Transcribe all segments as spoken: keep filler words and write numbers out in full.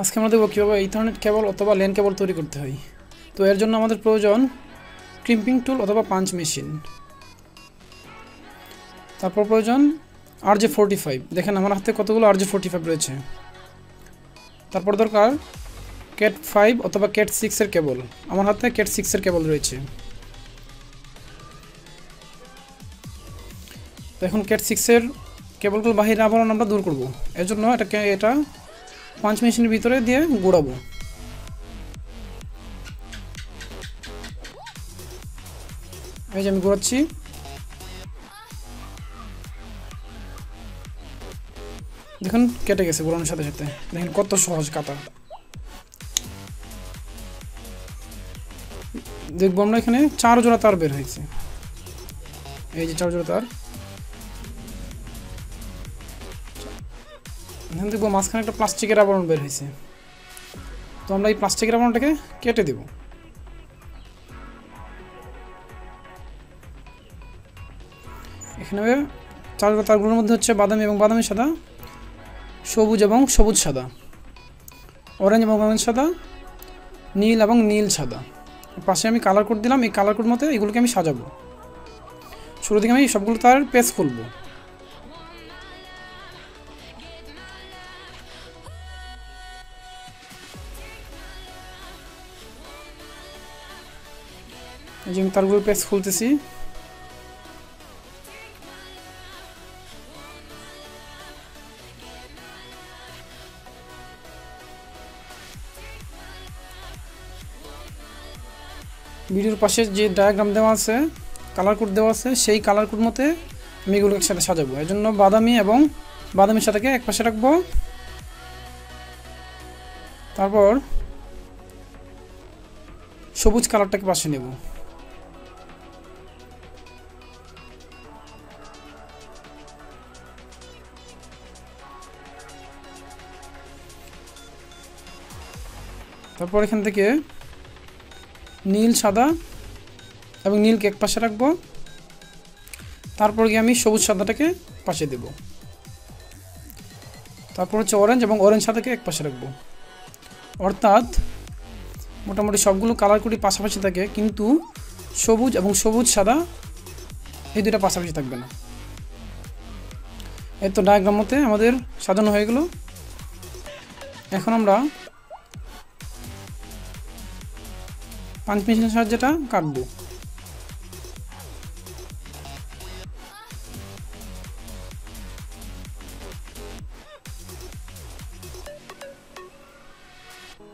আজকে আমরা দেখব কিভাবে ইথারনেট কেবল অথবা ল্যান কেবল তৈরি করতে হয়। তো এর জন্য আমাদের প্রয়োজন ক্রিম্পিং টুল অথবা পাঞ্চ মেশিন, তারপর প্রয়োজন আর জে ফোরটি ফাইভ। দেখেন আমার হাতে কতগুলো আর জে ফোরটি ফাইভ রয়েছে। তারপর দরকার ক্যাট ফাইভ অথবা ক্যাট সিক্স এর কেবল। আমার হাতে ক্যাট সিক্স এর কেবল রয়েছে। এখন ক্যাট সিক্স এর কেবলগুলো বাহিরে আবার আমরা দূর করব, এর জন্য এটাকে এটা পাঞ্চ মেশিনের ভিতরে দিয়ে গোড়াবো। এই যে আমি গোড়াচ্ছি। দেখুন কেটে গেছে গোড়ানোর সাথে সাথে। দেখুন কত সহজ কাটা। দেখবো আমরা এখানে চার জোড়া তার বের হয়েছে। এই যে চার জোড়া তার, এখানে দেখবো মাঝখানে একটা প্লাস্টিকের আবরণ বের হয়েছে। তো আমরা এই প্লাস্টিকের আবরণটাকে কেটে দেব। এখানে চার জোড়া তারগুলোর মধ্যে হচ্ছে বাদামি এবং বাদামি সাদা, সবুজ এবং সবুজ সাদা, অরেঞ্জ এবং অরেঞ্জ সাদা, নীল এবং নীল সাদা। পাশে আমি কালার কোড দিলাম। এই কালার কোড মতে এগুলোকে আমি সাজাবো। শুরু থেকে আমি সবগুলো তার পেজ খুলবো। এই যে আমি তারগুলো পেজ খুলতেছি। ভিডিওর পাশে যে ডায়াগ্রাম দেওয়া আছে, কালার কোড দেওয়া আছে, সেই কালার কোড মতে আমি এগুলো একসাথে সাজাবো। এর জন্য বাদামি এবং বাদামির সাথে এক পাশে রাখবো। তারপর সবুজ কালারটাকে পাশে নেব। তারপর এখান থেকে নীল সাদা এবং নীলকে এক পাশে রাখবো। তারপর গিয়ে আমি সবুজ সাদাটাকে পাশে দেব। তারপর হচ্ছে অরেঞ্জ এবং অরেঞ্জ সাদাকে এক পাশে রাখবো। অর্থাৎ মোটামুটি সবগুলো কালার কোডই পাশাপাশি থাকে, কিন্তু সবুজ এবং সবুজ সাদা এই দুটা পাশাপাশি থাকবে না। এই তো ডায়াগ্রাম মতে আমাদের সাজানো হয়ে গেল। এখন আমরা পাঞ্চ মেশিনের সাহায্যেটা কাটবো।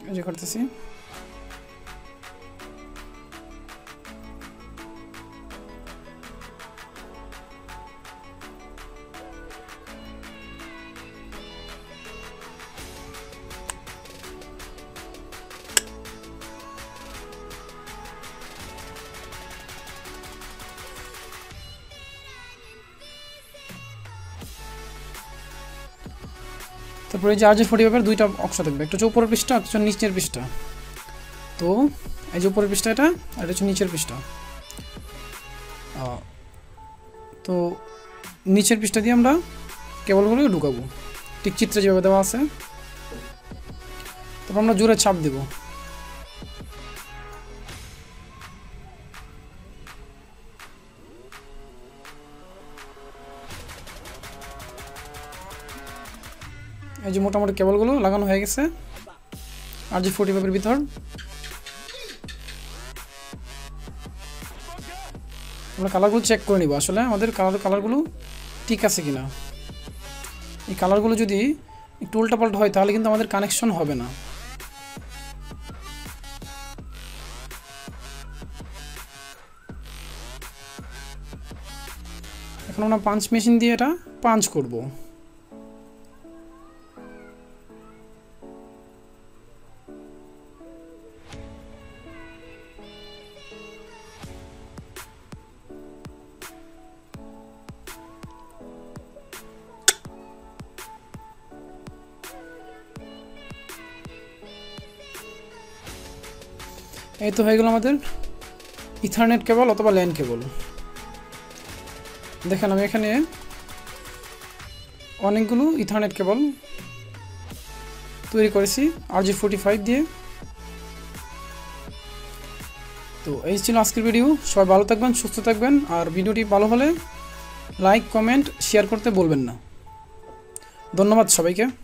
এই যে করতেছি। তারপরে যে আর জে ফোরটি ফাইভ এর দুইটা অংশ থাকবে, একটা হচ্ছে উপরের পৃষ্ঠা, একটা হচ্ছে নিচের পৃষ্ঠা। তো এই যে উপরের পৃষ্ঠা এটা, আর এটা হচ্ছে নিচের পৃষ্ঠা। তো নিচের পৃষ্ঠা দিয়ে আমরা কেবলগুলো ঢুকাবো, ঠিক চিত্রে যেভাবে দেওয়া আছে। তারপর আমরা জোরে চাপ দেব। এই যে মোটামুটি কেবলগুলো লাগানো হয়ে গেছে আর জে ফোরটি ফাইভ এর ভিতর। আমরা কালারগুলো চেক করে নিব আসলে আমাদের কালার কালারগুলো ঠিক আছে কিনা। এই কালারগুলো যদি একটু উল্টাপাল্টা হয় তাহলে কিন্তু আমাদের কানেকশন হবে না। এখন আমরা পাঞ্চ মেশিন দিয়ে এটা পাঞ্চ করবো। এই তো হয়ে গেল আমাদের ইথারনেট কেবল অথবা ল্যান কেবল। দেখেন আমি এখানে অনেকগুলো ইথারনেট কেবল তৈরি করেছি আর জে ফোর্টি ফাইভ দিয়ে। তো এই ছিল আজকের ভিডিও। সবাই ভালো থাকবেন, সুস্থ থাকবেন, আর ভিডিওটি ভালো হলে লাইক, কমেন্ট, শেয়ার করতে বলবেন না। ধন্যবাদ সবাইকে।